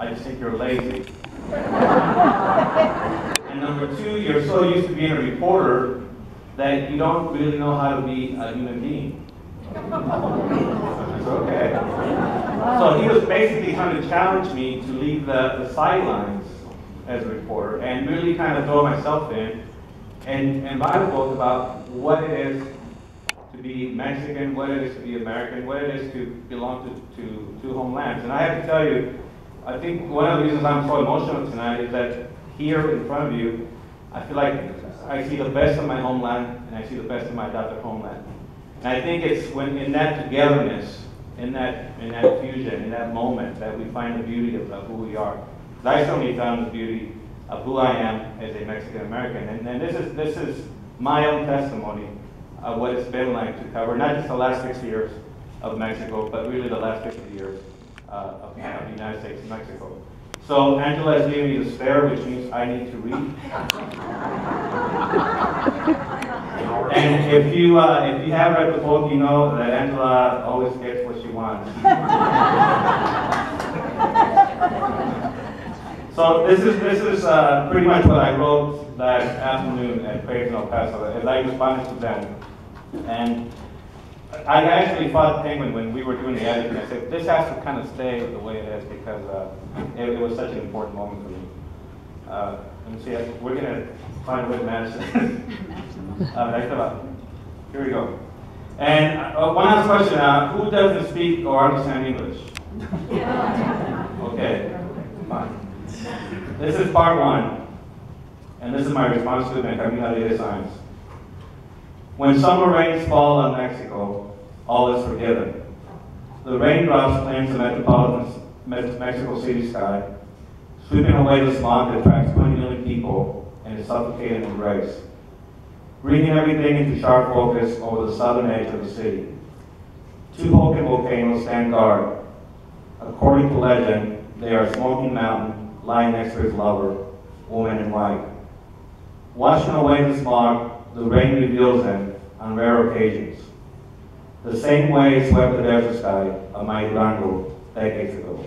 I just think you're lazy. And number two, you're so used to being a reporter that you don't really know how to be a human being. It's okay. So he was basically trying to challenge me to leave the sidelines as a reporter and really kind of throw myself in and write a book about what it is to be Mexican, what it is to be American, what it is to belong to homelands. And I have to tell you, I think one of the reasons I'm so emotional tonight is that here in front of you, I feel like I see the best of my homeland and I see the best of my adopted homeland. And I think it's when in that togetherness, in that fusion, in that moment, that we find the beauty of who we are. I certainly found the beauty of who I am as a Mexican American. And this is my own testimony of what it's been like to cover not just the last 6 years of Mexico, but really the last 50 years of the United States and Mexico. So Angela is leaving me to stare, which means I need to read. And if you have read the book, you know that Angela always gets what she wants. So this is pretty much what I wrote that afternoon at Craig in El Paso, as I responded to them. And I actually fought Penguin when we were doing the editing. I said, this has to kind of stay the way it is because it was such an important moment for me. And so yeah, we're going to find a way to manage this. Here we go. And one last question, who doesn't speak or understand English? Okay, fine. This is part one, and this is my response to the Camila Data Science. When summer rains fall on Mexico, all is forgiven. The raindrops cleanse the Mexico City sky, sweeping away the smog that attracts 20 million people and is suffocated in grace, bringing everything into sharp focus over the southern edge of the city. Two Popocatépetl volcanoes stand guard. According to legend, they are Smoky Mountain, lying next to his lover, woman in white. Washing away the smog, the rain reveals them on rare occasions. The same way it swept the desert sky of my Durango decades ago.